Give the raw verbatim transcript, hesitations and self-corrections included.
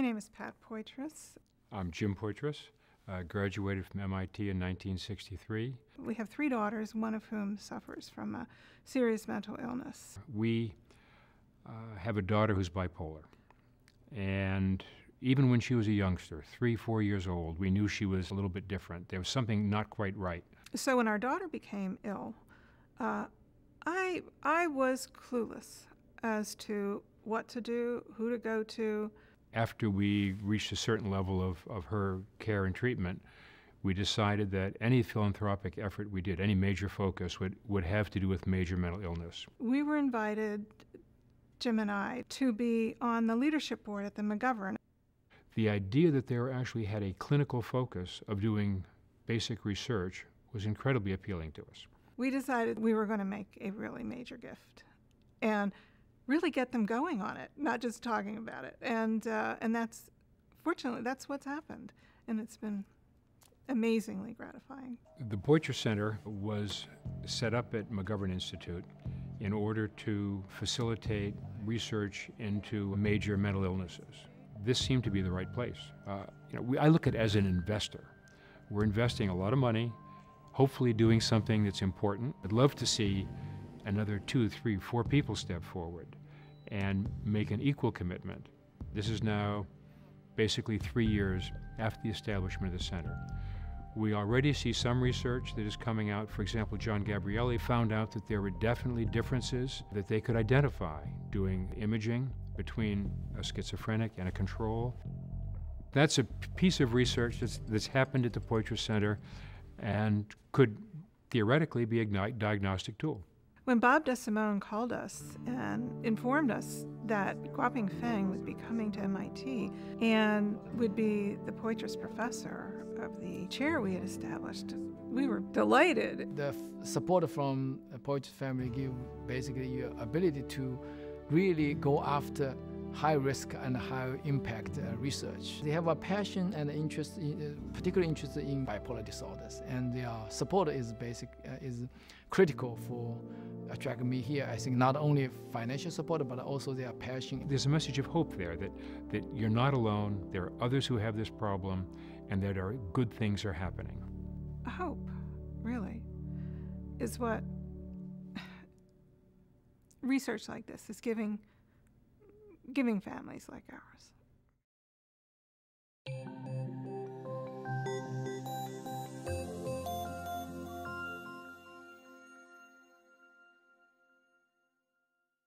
My name is Pat Poitras. I'm Jim Poitras. Uh, graduated from M I T in nineteen sixty-three. We have three daughters, one of whom suffers from a serious mental illness. We uh, have a daughter who's bipolar. And even when she was a youngster, three, four years old, we knew she was a little bit different. There was something not quite right. So when our daughter became ill, uh, I, I was clueless as to what to do, who to go to. After we reached a certain level of, of her care and treatment, we decided that any philanthropic effort we did, any major focus, would, would have to do with major mental illness. We were invited, Jim and I, to be on the leadership board at the McGovern. The idea that they actually had a clinical focus of doing basic research was incredibly appealing to us. We decided we were going to make a really major gift and really get them going on it, not just talking about it. And, uh, and that's, fortunately, that's what's happened. And it's been amazingly gratifying. The Poitras Center was set up at McGovern Institute in order to facilitate research into major mental illnesses. This seemed to be the right place. Uh, you know, we, I look at it as an investor. We're investing a lot of money, hopefully doing something that's important. I'd love to see another two, three, four people step forward and make an equal commitment. This is now basically three years after the establishment of the center. We already see some research that is coming out. For example, John Gabrieli found out that there were definitely differences that they could identify doing imaging between a schizophrenic and a control. That's a piece of research that's, that's happened at the Poitras Center and could theoretically be a diagnostic tool. When Bob DeSimone called us and informed us that Guoping Feng would be coming to M I T and would be the Poitras professor of the chair we had established, we were delighted. The support from the Poitras family gave basically your ability to really go after high-risk and high-impact uh, research. They have a passion and interest, in, uh, particular interest in bipolar disorders, and their support is basic, uh, is critical for attracting me here. I think not only financial support, but also their passion. There's a message of hope there that, that you're not alone, there are others who have this problem, and that are, good things are happening. Hope, really, is what research like this is giving, giving families like ours.